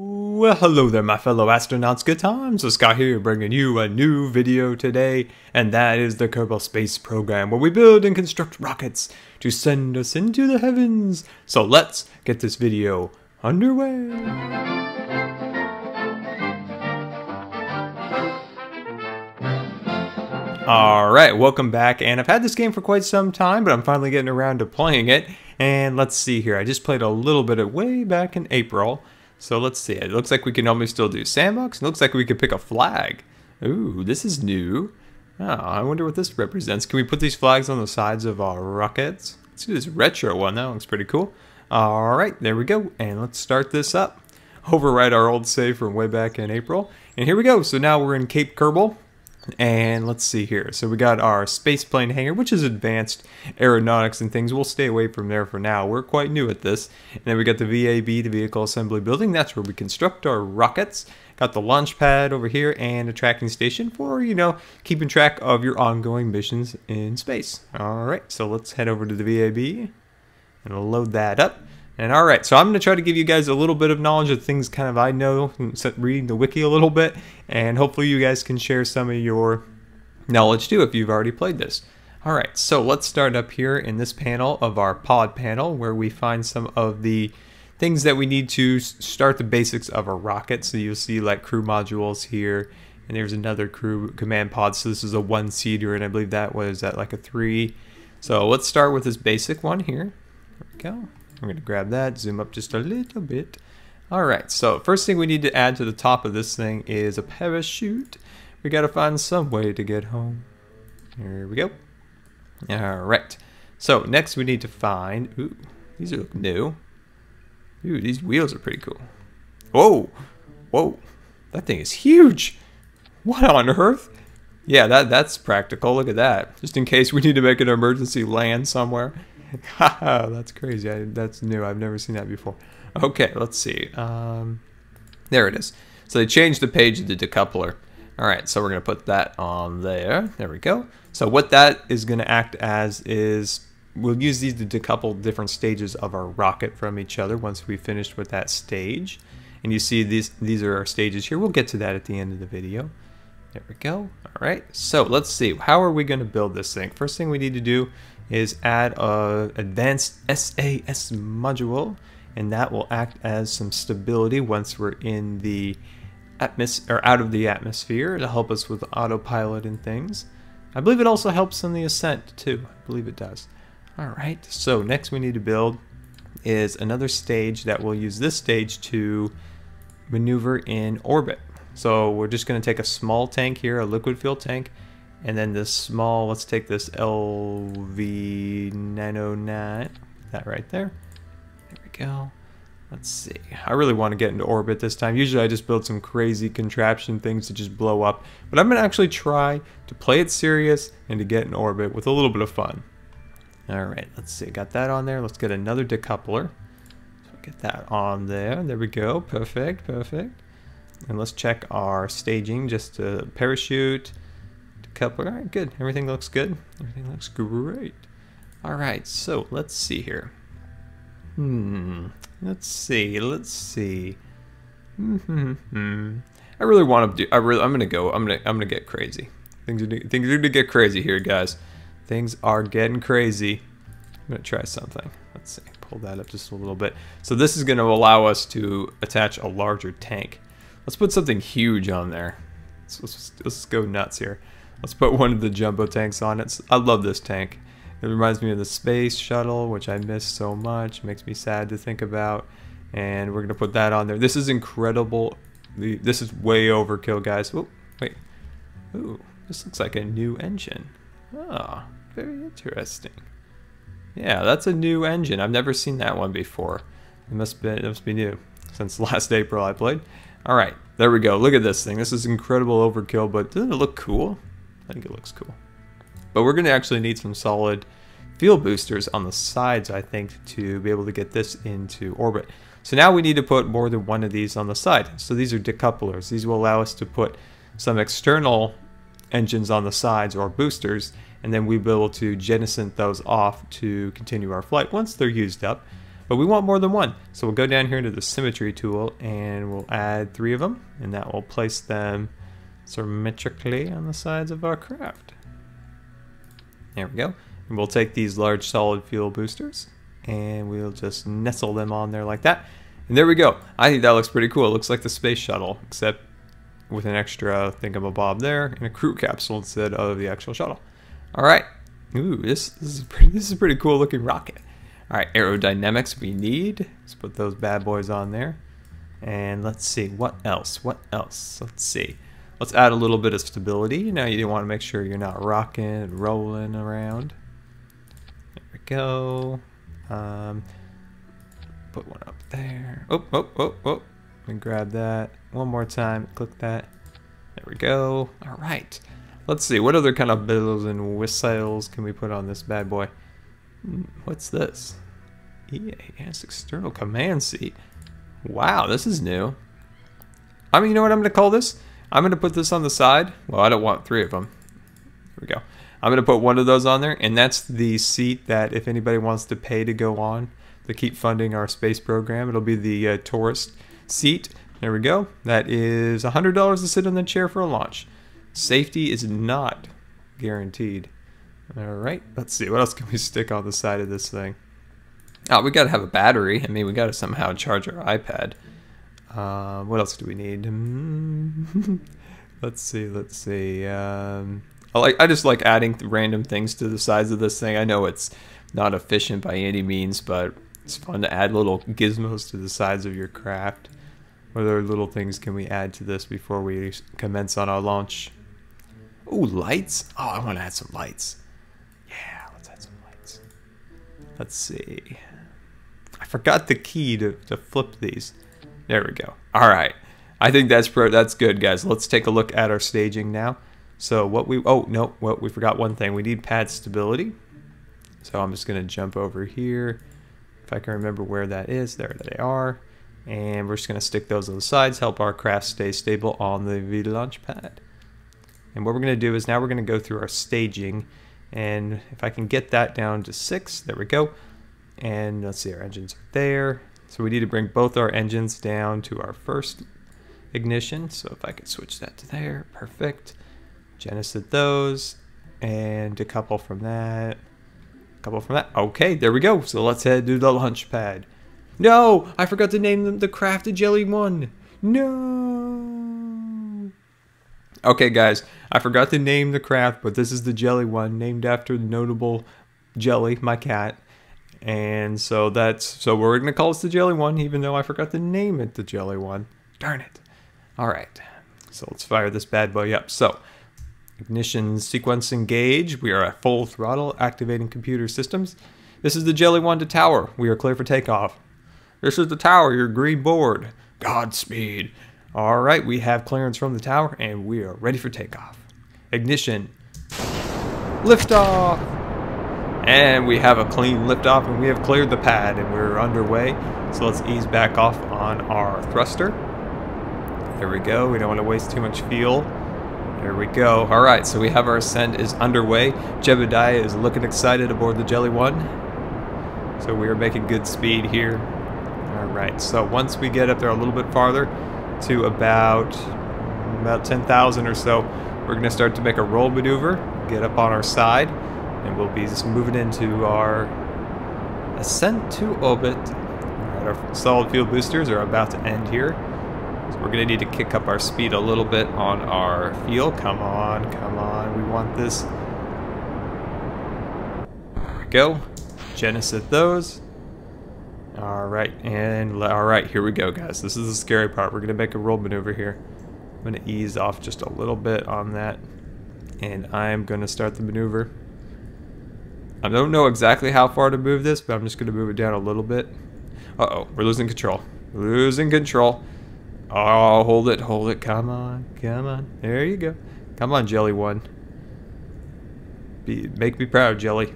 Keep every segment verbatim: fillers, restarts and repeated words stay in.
Well, hello there my fellow astronauts, good times, so Scott here bringing you a new video today, and that is the Kerbal Space Program, where we build and construct rockets to send us into the heavens. So let's get this video underway. Alright, welcome back, and I've had this game for quite some time, but I'm finally getting around to playing it. And let's see here, I just played a little bit of way back in April. So let's see, it looks like we can almost still do sandbox, it looks like we could pick a flag. Ooh, this is new. Oh, I wonder what this represents. Can we put these flags on the sides of our rockets? Let's do this retro one, that looks pretty cool. Alright, there we go, and let's start this up. Overwrite our old save from way back in April. And here we go, so now we're in Cape Kerbal. And let's see here, so we got our space plane hangar, which is advanced aeronautics and things. We'll stay away from there for now, we're quite new at this. And then we got the V A B, the vehicle assembly building, that's where we construct our rockets. Got the launch pad over here and a tracking station for, you know, keeping track of your ongoing missions in space. Alright, so let's head over to the V A B and we'll load that up. And alright, so I'm going to try to give you guys a little bit of knowledge of things kind of I know, reading the wiki a little bit, and hopefully you guys can share some of your knowledge too if you've already played this. Alright, so let's start up here in this panel of our pod panel where we find some of the things that we need to start the basics of a rocket. So you'll see like crew modules here, and there's another crew command pod, so this is a one-seater, and I believe that was at like a three. So let's start with this basic one here. There we go. I'm gonna grab that, zoom up just a little bit. Alright, so first thing we need to add to the top of this thing is a parachute. We gotta find some way to get home. There we go. Alright, so next we need to find, ooh, these look new. Ooh, these wheels are pretty cool. Whoa, whoa, that thing is huge. What on earth? Yeah, that, that's practical, look at that. Just in case we need to make an emergency land somewhere. That's crazy. I, that's new. I've never seen that before. Okay, let's see. Um, there it is. So they changed the page of the decoupler. All right, so we're going to put that on there. There we go. So what that is going to act as is we'll use these to decouple different stages of our rocket from each other once we've finished with that stage. And you see these, these are our stages here. We'll get to that at the end of the video. There we go. All right, so let's see. How are we going to build this thing? First thing we need to do is add a advanced S A S module, and that will act as some stability once we're in the atmos or out of the atmosphere. It'll help us with autopilot and things. I believe it also helps on the ascent too. I believe it does. All right, so next we need to build is another stage that will use this stage to maneuver in orbit. So we're just going to take a small tank here, a liquid fuel tank, and then this small, let's take this L V nine oh nine, that right there. There we go. Let's see. I really want to get into orbit this time. Usually I just build some crazy contraption things to just blow up, but I'm going to actually try to play it serious and to get in orbit with a little bit of fun. All right, let's see. Got that on there. Let's get another decoupler. So get that on there. There we go. Perfect, perfect. And let's check our staging, just to parachute. All right, good. Everything looks good. Everything looks great. All right, so let's see here. Hmm. Let's see. Let's see. Mm-hmm. I really want to do. I really. I'm gonna go. I'm gonna. I'm gonna get crazy. Things are. Things are to get crazy here, guys. Things are getting crazy. I'm gonna try something. Let's see. Pull that up just a little bit. So this is gonna allow us to attach a larger tank. Let's put something huge on there. Let's let's, let's go nuts here. Let's put one of the jumbo tanks on it. I love this tank. It reminds me of the space shuttle, which I miss so much. It makes me sad to think about. And we're going to put that on there. This is incredible. This is way overkill, guys. Oh, wait. Ooh, this looks like a new engine. Oh, very interesting. Yeah, that's a new engine. I've never seen that one before. It must be, it must be new since last April I played. All right, there we go. Look at this thing. This is incredible overkill, but doesn't it look cool? I think it looks cool. But we're going to actually need some solid fuel boosters on the sides, I think, to be able to get this into orbit. So now we need to put more than one of these on the side. So these are decouplers. These will allow us to put some external engines on the sides or boosters, and then we'll be able to jettison those off to continue our flight once they're used up. but we want more than one. So we'll go down here into the symmetry tool and we'll add three of them, and that will place them symmetrically on the sides of our craft. There we go. And we'll take these large solid fuel boosters and we'll just nestle them on there like that. And there we go. I think that looks pretty cool. It looks like the space shuttle, except with an extra thingamabob there and a crew capsule instead of the actual shuttle. All right. Ooh, this, this is pretty, this is a pretty cool looking rocket. All right, aerodynamics we need. Let's put those bad boys on there. And let's see, what else? What else? Let's see. Let's add a little bit of stability. Now you want to make sure you're not rocking and rolling around. There we go. Um, put one up there. Oh, oh, oh, oh. Let me grab that one more time. Click that. There we go. All right. Let's see, what other kind of bells and whistles can we put on this bad boy? What's this? Yeah, it's external command seat. Wow, this is new. I mean, you know what I'm gonna call this? I'm gonna put this on the side. Well, I don't want three of them. Here we go. I'm gonna put one of those on there, and that's the seat that if anybody wants to pay to go on to keep funding our space program, it'll be the uh, tourist seat. There we go. That is one hundred dollars to sit in the chair for a launch. Safety is not guaranteed. All right, let's see. What else can we stick on the side of this thing? Oh, we got to have a battery. I mean, we got to somehow charge our iPad. Uh, what else do we need? let's see, let's see. Um, I, like, I just like adding random things to the sides of this thing. I know it's not efficient by any means, but it's fun to add little gizmos to the sides of your craft. What other little things can we add to this before we commence on our launch? Oh, lights? Oh, I want to add some lights. Yeah, let's add some lights. Let's see. I forgot the key to, to flip these. There we go. All right. I think that's pro that's good, guys. Let's take a look at our staging now. So what we... Oh, no. What, we forgot one thing. We need pad stability. So I'm just going to jump over here. If I can remember where that is. There they are. And we're just going to stick those on the sides. Help our craft stay stable on the V-launch pad. And what we're going to do is now we're going to go through our staging, and if I can get that down to six, there we go. And let's see, our engines are there. So we need to bring both our engines down to our first ignition. So if I could switch that to there, perfect. Genesis those, and decouple from that, couple from that. Okay, there we go. So let's head to the launch pad. No, I forgot to name them the Crafted Jelly One. No. Okay, guys, I forgot to name the craft, but this is the Jelly One, named after the notable Jelly, my cat. And so that's so we're gonna call it the Jelly One, even though I forgot to name it the Jelly One. Darn it! All right, so let's fire this bad boy up. So, ignition sequence engage. We are at full throttle, activating computer systems. This is the Jelly One to tower. We are clear for takeoff. This is the tower, your green board. Godspeed. All right, we have clearance from the tower, and we are ready for takeoff. Ignition. Liftoff. And we have a clean liftoff, and we have cleared the pad, and we're underway. So let's ease back off on our thruster. There we go. We don't want to waste too much fuel. There we go. All right, so we have our ascent is underway. Jebediah is looking excited aboard the Jelly One. So we are making good speed here. All right, so once we get up there a little bit farther to about, about ten thousand or so, we're going to start to make a roll maneuver, get up on our side, and we'll be just moving into our ascent to orbit. All right, our solid fuel boosters are about to end here. So we're going to need to kick up our speed a little bit on our fuel. Come on, come on. We want this. There we go. Genesis those. All right, and all right, here we go, guys. This is the scary part. We're going to make a roll maneuver here. I'm going to ease off just a little bit on that, and I'm going to start the maneuver. I don't know exactly how far to move this, but I'm just going to move it down a little bit. Uh-oh, we're losing control. Losing control. Oh, hold it, hold it. Come on, come on. There you go. Come on, Jelly One. Be, make me proud, Jelly.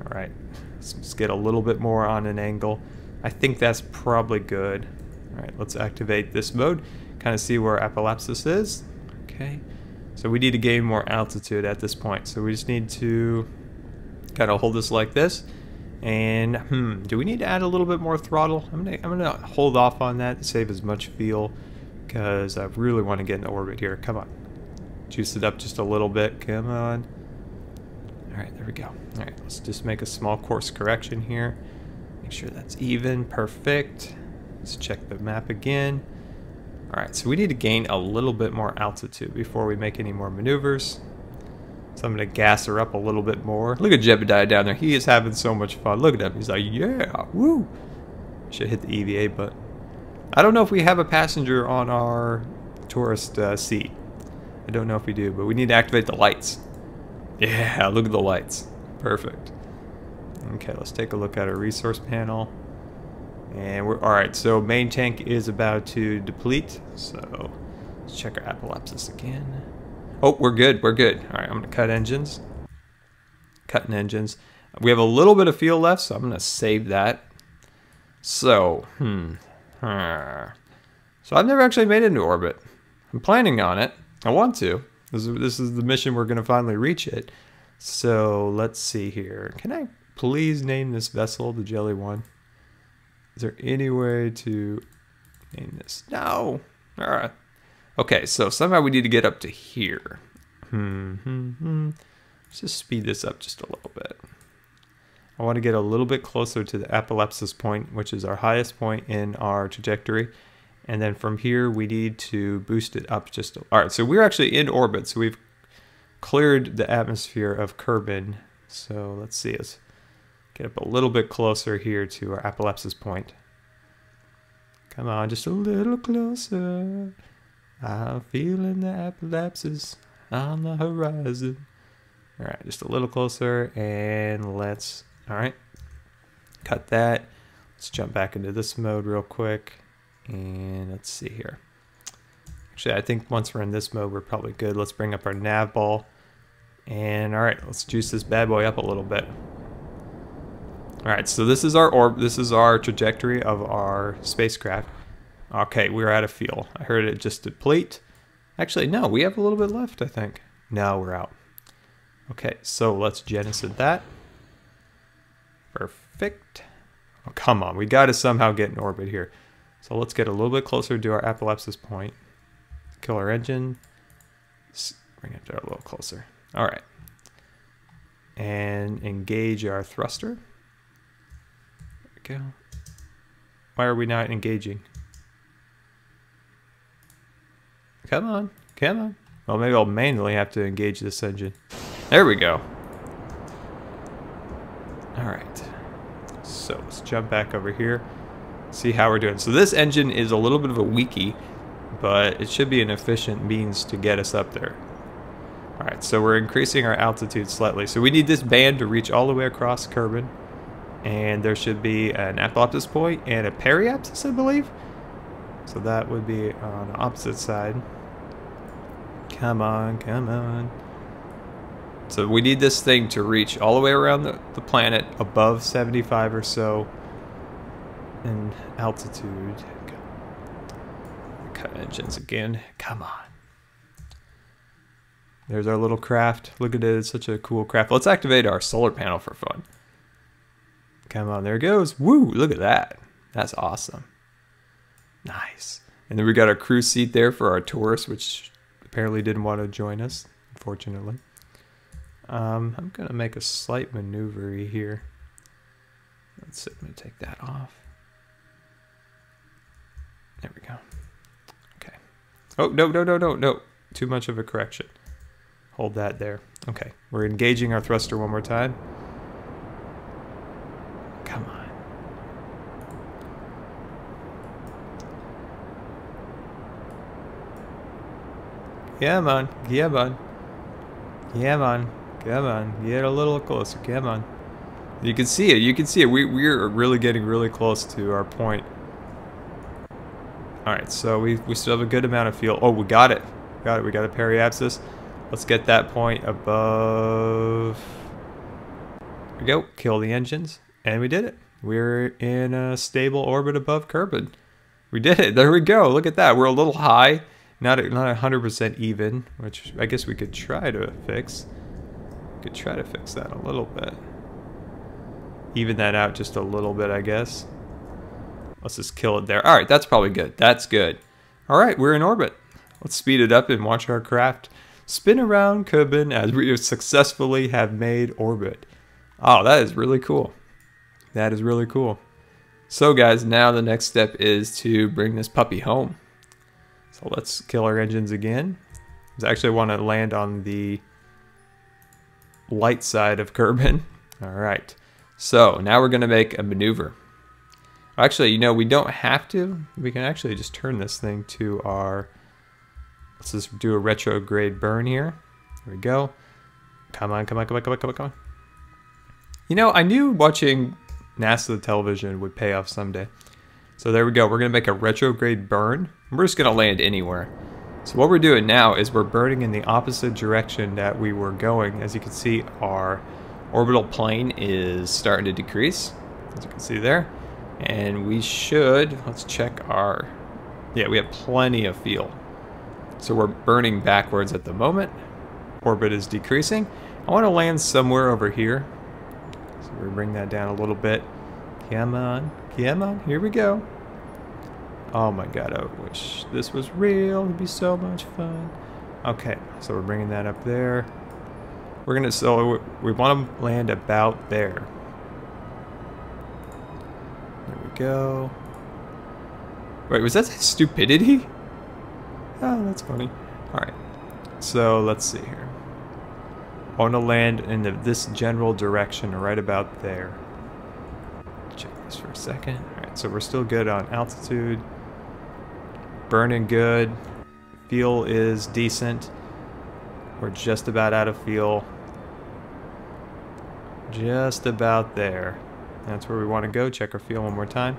All right. Let's just get a little bit more on an angle. I think that's probably good. All right, let's activate this mode. Kind of see where apoplapsis is. Okay. So we need to gain more altitude at this point. So we just need to kind of hold this like this, And hmm, do we need to add a little bit more throttle? I'm gonna, I'm gonna hold off on that to save as much fuel, because I really want to get into orbit here. Come on, juice it up just a little bit. Come on. All right, there we go. All right, let's just make a small course correction here. Make sure that's even, perfect. Let's check the map again. All right, so we need to gain a little bit more altitude before we make any more maneuvers. So I'm going to gas her up a little bit more. Look at Jebediah down there. He is having so much fun. Look at him. He's like, yeah, woo. Should hit the E V A button. I don't know if we have a passenger on our tourist uh, seat. I don't know if we do, but we need to activate the lights. Yeah, look at the lights. Perfect. Okay, let's take a look at our resource panel. And we're all right. So main tank is about to deplete. So let's check our apoplexis again. Oh, we're good. We're good. All right, I'm gonna cut engines. Cutting engines. We have a little bit of fuel left, so I'm gonna save that. So, hmm. So I've never actually made it into orbit. I'm planning on it. I want to. This is, this is the mission we're gonna finally reach it. So let's see here. Can I please name this vessel the Jelly One? Is there any way to name this? No. All right. Okay, so somehow we need to get up to here. Hmm, hmm, hmm. Let's just speed this up just a little bit. I want to get a little bit closer to the apoplexis point, which is our highest point in our trajectory. And then from here, we need to boost it up just a little. All right, so we're actually in orbit. So we've cleared the atmosphere of Kerbin. So let's see us. Get up a little bit closer here to our apoplexis point. Come on, just a little closer. I'm feeling the apoplexis on the horizon. All right, just a little closer, and let's, all right, cut that. Let's jump back into this mode real quick, and let's see here. Actually, I think once we're in this mode, we're probably good. Let's bring up our nav ball, and all right, let's juice this bad boy up a little bit. All right, so this is our orb. This is our trajectory of our spacecraft. Okay, we're out of fuel. I heard it just deplete. Actually, no, we have a little bit left, I think. No, we're out. Okay, so let's jettison that. Perfect. Oh, come on, we got to somehow get in orbit here. So let's get a little bit closer to our apoplexis point. Kill our engine. Let's bring it down a little closer. All right, and engage our thruster. Go. Why are we not engaging? Come on, come on. Well, maybe I'll manually have to engage this engine. There we go. All right. So let's jump back over here. See how we're doing. So this engine is a little bit of a weakie, but it should be an efficient means to get us up there. All right, so we're increasing our altitude slightly. So we need this band to reach all the way across Kerbin. And there should be an apoplexis point and a periapsis, I believe. So that would be on the opposite side. Come on, come on. So we need this thing to reach all the way around the, the planet above seventy-five or so in altitude. Cut engines again. Come on. There's our little craft. Look at it. It's such a cool craft. Let's activate our solar panel for fun. Come on, there it goes. Woo, look at that. That's awesome. Nice. And then we got our crew seat there for our tourists, which apparently didn't want to join us, unfortunately. Um, I'm going to make a slight maneuver here. Let's see, I'm going to take that off. There we go. Okay. Oh, no, no, no, no, no. Too much of a correction. Hold that there. Okay, we're engaging our thruster one more time. Come on. Yeah, man. Yeah, man. Yeah, man. Come on. Get a little closer. Come on. You can see it. You can see it. We, we're really getting really close to our point. All right. So we, we still have a good amount of fuel. Oh, we got it. Got it. We got a periapsis. Let's get that point above. There we go. Kill the engines. And we did it. We're in a stable orbit above Kerbin. We did it. There we go. Look at that. We're a little high. Not not one hundred percent even, which I guess we could try to fix. We could try to fix that a little bit. even that out just a little bit, I guess. Let's just kill it there. All right, that's probably good. That's good. All right, we're in orbit. Let's speed it up and watch our craft spin around Kerbin as we successfully have made orbit. Oh, that is really cool. That is really cool. So guys, now the next step is to bring this puppy home. So let's kill our engines again. I actually want to land on the light side of Kerbin. All right. So now we're going to make a maneuver. Actually, you know, we don't have to. We can actually just turn this thing to our... Let's just do a retrograde burn here. There we go. Come on, come on, come on, come on, come on, come on. You know, I knew watching NASA television would pay off someday. So there we go. We're going to make a retrograde burn. We're just going to land anywhere. So what we're doing now is we're burning in the opposite direction that we were going. As you can see, our orbital plane is starting to decrease, as you can see there. And we should, let's check our, yeah, we have plenty of fuel. So we're burning backwards at the moment. Orbit is decreasing. I want to land somewhere over here. So we bring that down a little bit. Come on, come on, here we go. Oh my god, I wish this was real. It'd be so much fun. Okay, so we're bringing that up there. We're gonna, so we want to land about there. There we go. Wait, was that stupidity? Oh, that's funny. Alright, so let's see here. I want to land in the, this general direction, right about there. Check this for a second. Alright, so we're still good on altitude. Burning good, fuel is decent. We're just about out of fuel. Just about there. That's where we want to go. Check our fuel one more time.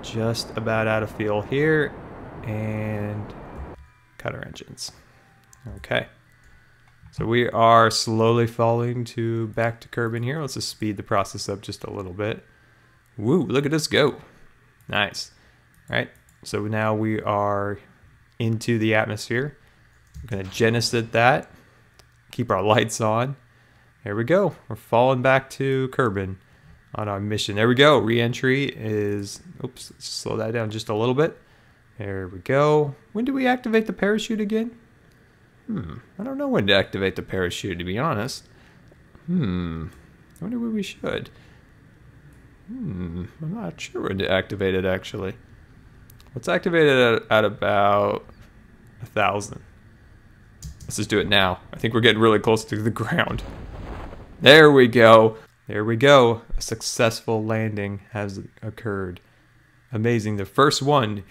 Just about out of fuel here, and cut our engines. Okay, so we are slowly falling to back to Kerbin here. Let's just speed the process up just a little bit. Woo! Look at us go. Nice. All right. So now we are into the atmosphere. We're going to genesis that, keep our lights on. There we go. We're falling back to Kerbin on our mission. There we go. Re-entry is, oops, let's slow that down just a little bit. There we go. When do we activate the parachute again? Hmm. I don't know when to activate the parachute, to be honest. Hmm. I wonder when we should. Hmm. I'm not sure when to activate it, actually. Let's activate it at, at about a thousand. Let's just do it now. I think we're getting really close to the ground. There we go. There we go. A successful landing has occurred. Amazing. The first one,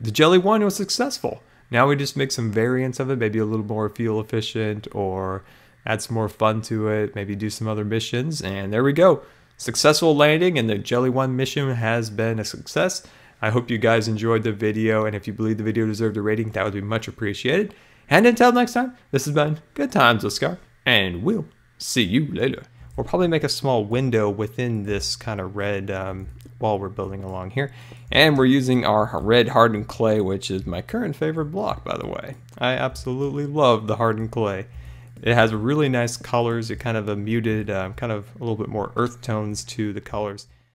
the Jelly One, was successful. Now we just make some variants of it, maybe a little more fuel efficient, or add some more fun to it, maybe do some other missions, and there we go. Successful landing, and the Jelly One mission has been a success. I hope you guys enjoyed the video, and if you believe the video deserved a rating, that would be much appreciated. And until next time, this has been Good Times with Scar, and we'll see you later. We'll probably make a small window within this kind of red um, wall we're building along here. And we're using our red hardened clay, which is my current favorite block, by the way. I absolutely love the hardened clay. It has really nice colors. It kind of a muted, um, kind of a little bit more earth tones to the colors.